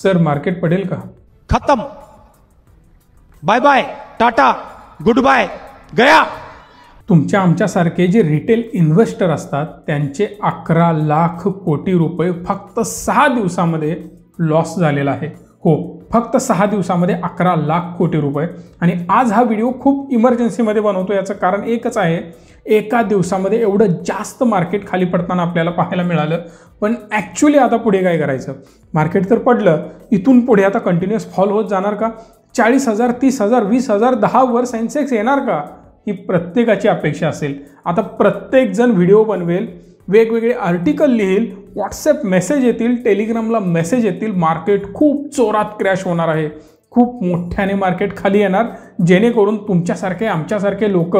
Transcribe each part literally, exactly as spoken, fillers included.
Sir market पड़ेल का? खत्म, bye bye, Tata, good bye, गया. तुमच्या आमच्यासारखे जे रिटेल इन्व्हेस्टर असतात त्यांचे अकरा लाख कोटी रुपये फक्त सहा दिवसामध्ये लॉस झालेला आहे. हो, फक्त सहा दिवसामध्ये अकरा लाख कोटी रुपये. आणि आज हा व्हिडिओ खूप इमर्जन्सीमध्ये बनवतो, याचं कारण एकच आहे, एका दिवसामध्ये एवढं जास्त मार्केट खाली पडताना आपल्याला पाहायला मिळालं. पण ॲक्च्युली आता पुढे काय करायचं? मार्केट तर पडलं, इथून पुढे आता कंटिन्युअस फॉल होत जाणार का? चाळीस हजार, तीस हजार, वीस हजार, दहा वर सेन्सेक्स येणार का? ही प्रत्येकाची अपेक्षा असेल. आता प्रत्येकजण व्हिडिओ बनवेल, वेगवेगळे आर्टिकल लिहिल, व्हॉट्सॲप मेसेज येतील, टेलिग्रामला मेसेज येतील, मार्केट खूप जोरात क्रॅश होणार आहे, खूप मोठ्याने मार्केट खाली येणार, जेणेकरून तुमच्यासारखे आमच्यासारखे लोक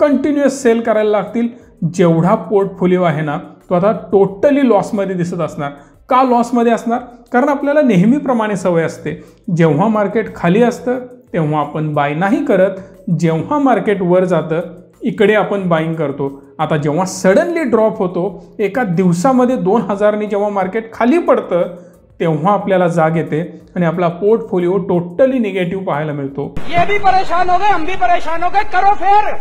कंटिन्युअस सेल करायला लागतील. जेवढा पोर्टफोलिओ आहे ना तो आता टोटली लॉसमध्ये दिसत असणार. का लॉसमध्ये असणार? कारण आपल्याला नेहमीप्रमाणे सवय असते, जेव्हा मार्केट खाली असतं तेव्हा आपण बाय नाही करत, जेव्हा मार्केट वर जातं इकडे आपण बाईंग करतो. आता जेव्हा सडनली ड्रॉप होतो, एका दिवसामध्ये दोन हजारनी जेव्हा मार्केट खाली पडतं, तेव्हा आपल्याला जाग येते आणि आपला पोर्टफोलिओ टोटली निगेटिव्ह पाहायला मिळतो. ये भी परेशान हो गए, हम भी परेशान हो गए, करो फेर.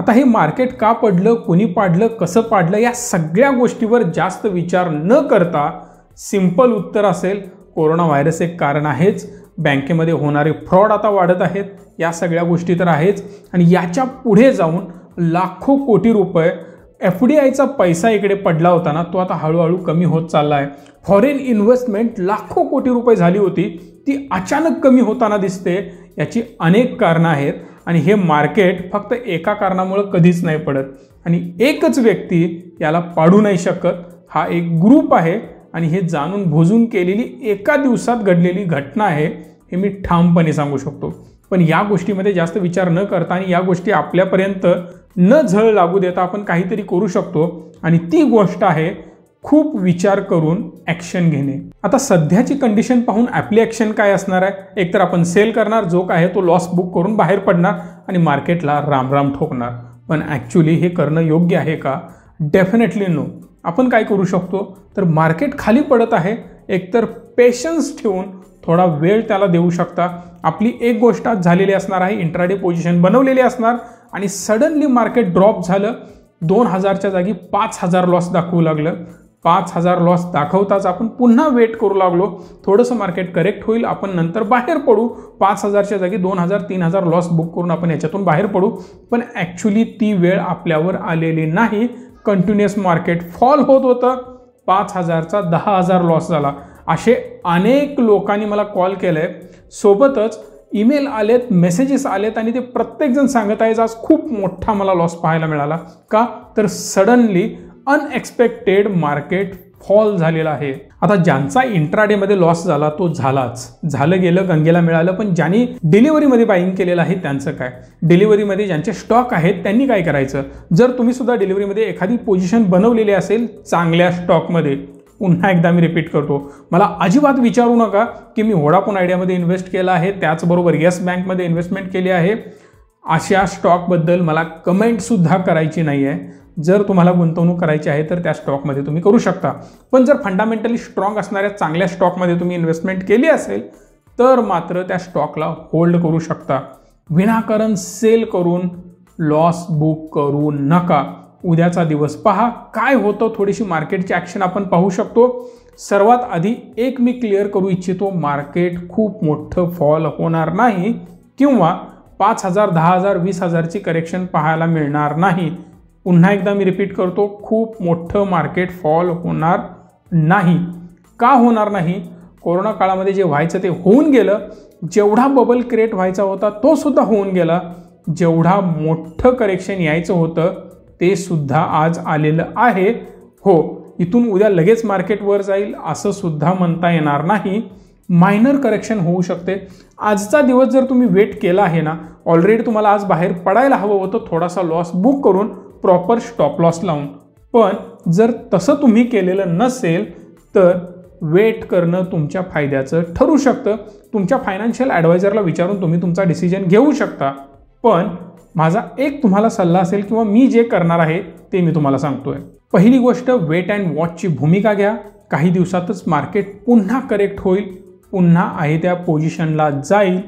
आता हे मार्केट का पडलं, कोणी पाडलं, कसं पाडलं, या सगळ्या गोष्टीवर जास्त विचार न करता सिंपल उत्तर असेल, कोरोना व्हायरस एक कारण आहेच, बँकेमध्ये होणारे फ्रॉड आता वाढत आहेत, या सगळ्या गोष्टी तर आहेच. आणि याच्या पुढे जाऊन लाखो कोटी रुपये एफ डी आयचा पैसा इकडे पडला होता ना, तो आता हळूहळू कमी होत चालला आहे. फॉरेन इन्व्हेस्टमेंट लाखो कोटी रुपये झाली होती, ती अचानक कमी होताना दिसते. याची अनेक कारणं आहेत आणि हे मार्केट फक्त एका कारणामुळं कधीच नाही पडत, आणि एकच व्यक्ती याला पाडू नाही शकत. हा एक ग्रुप आहे आणि हे जाणून भोजून केलेली एका दिवसात घडलेली घटना आहे, हे मी ठामपणे सांगू शकतो. पण या गोष्टीमध्ये जास्त विचार न करता आणि या गोष्टी आपल्यापर्यंत न झळ लागू देता आपण काहीतरी करू शकतो, आणि ती गोष्ट आहे खूप विचार करून ॲक्शन घेणे. आता सध्याची कंडिशन पाहून आपली ॲक्शन काय असणार आहे? एकतर आपण सेल करणार, जो काय आहे तो लॉस बुक करून बाहेर पडणार आणि मार्केटला रामराम ठोकणार. पण ॲक्च्युली हे करणं योग्य आहे का? Definitely no. आपण काय करू शकतो? तर मार्केट खाली पडत आहे, एकतर पेशन्स ठेवून थोडा वेळ त्याला देऊ शकता. आपली एक गोष्ट झालेली असणार आहे, इंट्राडे पोझिशन बनवलेली असणार आणि सडनली मार्केट ड्रॉप झालं, दोन हजारच्या जागी पाच हजार लॉस दाखवू लागलं. पाच हजार लॉस दाखवताच आपण पुन्हा वेट करू लागलो, थोडंसं मार्केट करेक्ट होईल, आपण नंतर बाहेर पडू, पाच हजारच्या जागी दोन हजार तीन हजार लॉस बुक करून आपण याच्यातून बाहेर पडू. पण ॲक्च्युली ती वेळ आपल्यावर आलेली नाही, कंटिन्युअस मार्केट फॉल होत होतं, पाच हजारचा दहा हजार लॉस झाला. असे अनेक लोकांनी मला कॉल केलं आहे, सोबतच ईमेल आलेत, मेसेजेस आलेत, आणि ते प्रत्येकजण सांगत आहे आज खूप मोठा मला लॉस पाहायला मिळाला. का तर सडनली अनएक्सपेक्टेड मार्केट फॉल झालेला आहे. आता ज्यांचा इंट्राडेमध्ये लॉस झाला तो झालाच, झालं गेलं, गंगेला मिळालं. पण ज्यांनी डिलिव्हरीमध्ये बाईंग केलेलं आहे त्यांचं काय? डिलिव्हरीमध्ये ज्यांचे स्टॉक आहेत त्यांनी काय करायचं? जर तुम्ही सुद्धा डिलिव्हरीमध्ये एखादी पोझिशन बनवलेली असेल चांगल्या स्टॉकमध्ये, पुन्हा एकदा मी रिपीट करतो, मला अजिबात विचारू नका की मी व्होडाफोन आयडियामध्ये इन्व्हेस्ट केला आहे, त्याचबरोबर येस बँकमध्ये इन्व्हेस्टमेंट केली आहे, अशा स्टॉकबद्दल मला कमेंटसुद्धा करायची नाही आहे. जर तुम्हाला गुंतवणूक करायची आहे तर त्या स्टॉकमध्ये तुम्ही करू शकता. पण जर फंडामेंटली स्ट्रॉंग असणाऱ्या चांगल्या स्टॉकमध्ये तुम्ही इन्व्हेस्टमेंट केली असेल तर मात्र त्या स्टॉकला होल्ड करू शकता. विनाकारण सेल करून लॉस बुक करू नका. उद्याचा दिवस पहा काय होतं, थोडीशी मार्केटची ॲक्शन आपण पाहू शकतो. सर्वात आधी एक मी क्लिअर करू इच्छितो, मार्केट खूप मोठं फॉल होणार नाही किंवा पाच हजार, दहा हजार, वीस हजारची करेक्शन पाहायला मिळणार नाही. पुन्हा एकदा मी रिपीट करतो, खूप मोठं मार्केट फॉल होणार नाही. का होणार नाही? कोरोना काळामध्ये जे व्हायचं ते होऊन गेलं, जेवढा बबल क्रिएट व्हायचा होता तो सुद्धा होऊन गेला, जेवढा मोठं करेक्शन यायचं होतं ते सुद्धा आज आलेलं आहे. हो, इथून उद्या लगेच मार्केट वर जाईल असं सुद्धा म्हणता येणार नाही, मायनर करेक्शन होऊ शकते. आजचा दिवस जर तुम्ही वेट केला आहे ना, ऑलरेडी तुम्हाला आज बाहेर पडायला हवं होतं, थोडासा लॉस बुक करून प्रॉपर स्टॉप लॉस लावून. पण जर तसं तुम्ही केलेलं नसेल तर वेट करणं तुमच्या फायद्याचं ठरू शकतं. तुमच्या फायनान्शियल ॲडवायझरला विचारून तुम्ही तुमचा डिसिजन घेऊ शकता. पण माझा एक तुम्हाला सल्ला असेल किंवा मी जे करणार आहे ते मी तुम्हाला सांगतो आहे. पहिली गोष्ट, वेट अँड वॉचची भूमिका घ्या. काही दिवसातच मार्केट पुन्हा करेक्ट होईल, पुन्हा आहे त्या पोझिशनला जाईल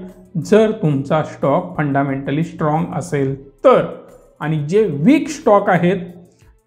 जर तुमचा स्टॉक फंडामेंटली स्ट्रॉंग असेल तर। आणि जे वीक स्टॉक आहेत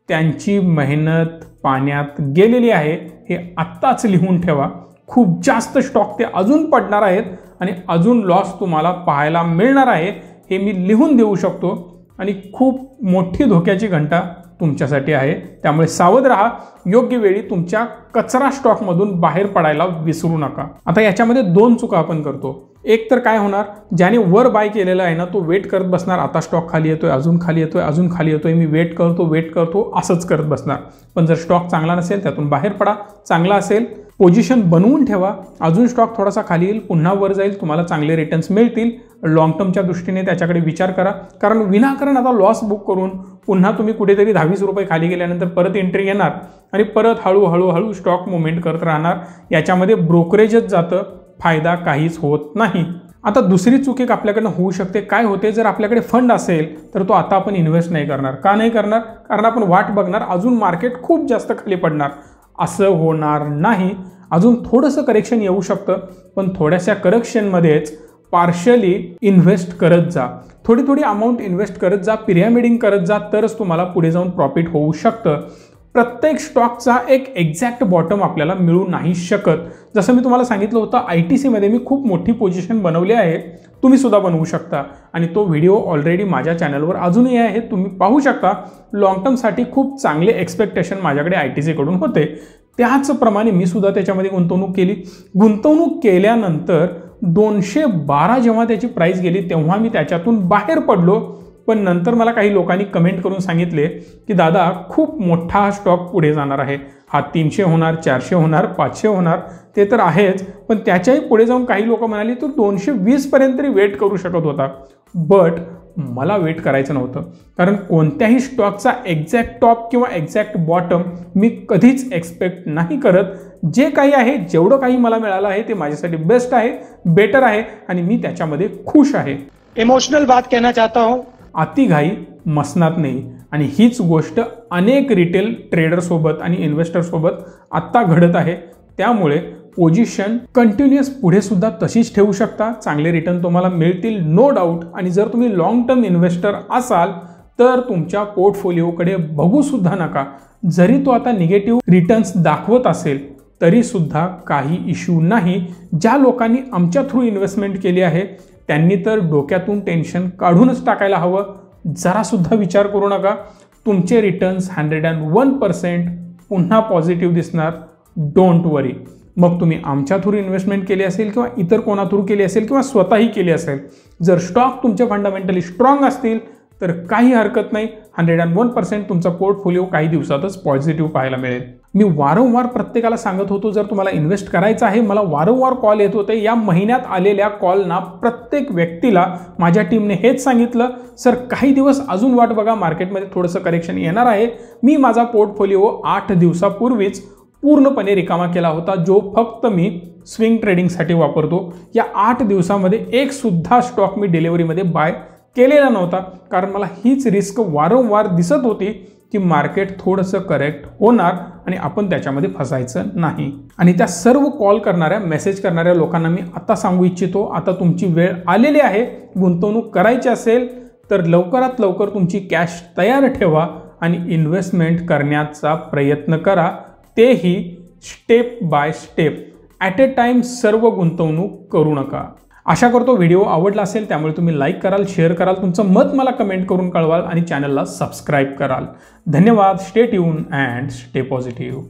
त्यांची मेहनत पाण्यात गेलेली आहे हे आत्ताच लिहून ठेवा। खूप जास्त स्टॉक ते अजून पडणार आहेत आणि अजून लॉस तुम्हाला पाहायला मिळणार आहे हे मी लिहून देऊ शकतो। आणि खूप मोठी धोक्याची घंटा तुमच्यासाठी आहे, त्यामुळे सावध राहा। योग्य वेळी तुमच्या कचरा स्टॉकमधून बाहेर पडायला विसरू नका। आता याच्यामध्ये दोन चुका आपण करतो। एक तर काय होणार, ज्याने वर बाय केलेला आहे ना तो वेट करत बसणार, आता स्टॉक खाली येतोय, अजून खाली येतोय, अजून खाली येतोय, मी वेट करतो वेट करतो असंच करत बसणार। पण जर स्टॉक चांगला नसेल त्यातून बाहेर पडा। चांगला असेल पोझिशन बनवून ठेवा, अजून स्टॉक थोडासा खाली येईल पुन्हा वर जाईल, तुम्हाला चांगले रिटर्न्स मिळतील। लॉन्ग टर्मच्या दृष्टीने त्याच्याकडे विचार करा, कारण विनाकारण आता लॉस बुक करून पुन्हा तुम्ही कुठेतरी दहावीस रुपये खाली गेल्यानंतर परत एंट्री घेणार आणि परत हळूहळू हळू स्टॉक मुवमेंट करत राहणार। याच्यामध्ये ब्रोकरेजच जातं, फायदा काहीच होत नाही। आता दुसरी चूक एक आपल्याकडनं होऊ शकते। काय होते, जर आपल्याकडे फंड असेल तर तो आता आपण इन्व्हेस्ट नाही करणार। का नाही करणार, कारण आपण वाट बघणार अजून मार्केट खूप जास्त खाली पडणार, असं होणार नाही। अजून थोडंसं करेक्शन येऊ शकतं, पण थोड्याशा करेक्शनमध्येच पार्शली इन्व्हेस्ट करत जा, थोडी थोडी अमाऊंट इन्व्हेस्ट करत जा, पिरॅमिडिंग करत जा, तरच तुम्हाला पुढे जाऊन प्रॉफिट होऊ शकतं। प्रत्येक स्टॉकचा एक एक्झॅक्ट बॉटम आपल्याला मिळू नाही शकत। जसं मी तुम्हाला सांगितलं होतं आय टी सीमध्ये मी खूप मोठी पोझिशन बनवली आहे, तुम्ही सुद्धा बनवू शकता आणि तो व्हिडिओ ऑलरेडी माझ्या चॅनलवर अजूनही आहे, तुम्ही पाहू शकता। लॉंग टर्मसाठी खूप चांगले एक्सपेक्टेशन माझ्याकडे आय टी सीकडून होते, त्याचप्रमाणे मी सुद्धा त्याच्यामध्ये गुंतवणूक केली। गुंतवणूक केल्यानंतर दोनशे बारा जेव्हा त्याची प्राईस गेली तेव्हा मी त्याच्यातून बाहेर पडलो। पण नंतर मला काही लोकांनी कमेंट करून सांगितले की दादा खूप मोठा हा स्टॉक पुढे जाणार आहे, हा तीनशे होणार, चारशे होणार, पाचशे होणार, ते तर आहेच, पण त्याच्याही पुढे जाऊन काही लोक म्हणाली तू दोनशे वीसपर्यंत तरी वेट करू शकत होता। बट मला वेट करायचं नव्हतं, कारण कोणत्याही स्टॉकचा एक्झॅक्ट टॉप किंवा एक्झॅक्ट बॉटम मी कधीच एक्सपेक्ट नाही करत। जे काही आहे, जेवढं काही मला मिळालं आहे ते माझ्यासाठी बेस्ट आहे, बेटर आहे आणि मी त्याच्यामध्ये खुश आहे। इमोशनल बात कहना चाहता हूं, अति घाई मसनात नाही। आणि हीच गोष्ट अनेक रिटेल ट्रेडरसोबत आणि इन्व्हेस्टरसोबत आत्ता घडत आहे, त्यामुळे पोझिशन कंटिन्युअस पुढे सुद्धा तशीच ठेवू शकता, चांगले रिटर्न तुम्हाला मिळतील नो डाऊट। आणि जर तुम्ही लॉंग टर्म इन्व्हेस्टर असाल तर तुमच्या पोर्टफोलिओकडे बघू सुद्धा नका। जरी तो आता निगेटिव्ह रिटर्न्स दाखवत असेल तरीसुद्धा काही इश्यू नाही। ज्या लोकांनी आमच्या थ्रू इन्व्हेस्टमेंट केली आहे त्यांनी तर डोक्यातून टेन्शन काढूनच टाकायला हवं, जरासुद्धा विचार करू नका। तुमचे returns hundred and one percent पुन्हा पॉझिटिव्ह दिसणार, डोंट वरी। मग तुम्ही आमच्या थ्रू इन्व्हेस्टमेंट केली असेल किंवा इतर कोणा थ्रू केली असेल किंवा स्वतःही केली असेल, जर स्टॉक तुमचे फंडामेंटली स्ट्रॉंग असतील तर काही हरकत नाही। हंड्रेड अँड वन पर्सेंट तुमचा पोर्टफोलिओ काही दिवसातच पॉझिटिव्ह पाहायला मिळेल। मी वारंवार प्रत्येकाला सांगत होतो जर तुम्हाला इन्व्हेस्ट करायचं आहे, मला वारंवार कॉल येत होते। या महिन्यात आलेल्या कॉलना प्रत्येक व्यक्तीला माझ्या टीमने हेच सांगितलं, सर काही दिवस अजून वाट बघा, मार्केटमध्ये थोडंसं करेक्शन येणार आहे। मी माझा पोर्टफोलिओ आठ दिवसापूर्वीच पूर्णपणे रिकामा केला होता, जो फक्त मी स्विंग ट्रेडिंगसाठी वापरतो। या आठ दिवसामध्ये एकसुद्धा स्टॉक मी डिलेवरीमध्ये बाय केलेला नव्हता, कारण मला हीच रिस्क वारंवार दिसत होती की मार्केट थोडंसं करेक्ट होणार आणि आपण त्याच्यामध्ये फसायचं नाही। आणि त्या सर्व कॉल करणाऱ्या, मेसेज करणाऱ्या लोकांना मी आता सांगू इच्छितो, आता तुमची वेळ आलेली आहे। गुंतवणूक करायची असेल तर लवकरात लवकर तुमची कॅश तयार ठेवा आणि इन्व्हेस्टमेंट करण्याचा प्रयत्न करा, तेही step by step, at a time सर्व गुंतवणूक करू नका। आशा करतो व्हिडिओ आवडला असेल, त्यामुळे तुम्ही लाईक कराल, शेअर कराल, तुमचं मत मला कमेंट करून कळवाल आणि चॅनलला सबस्क्राईब कराल। धन्यवाद। Stay tune and stay positive.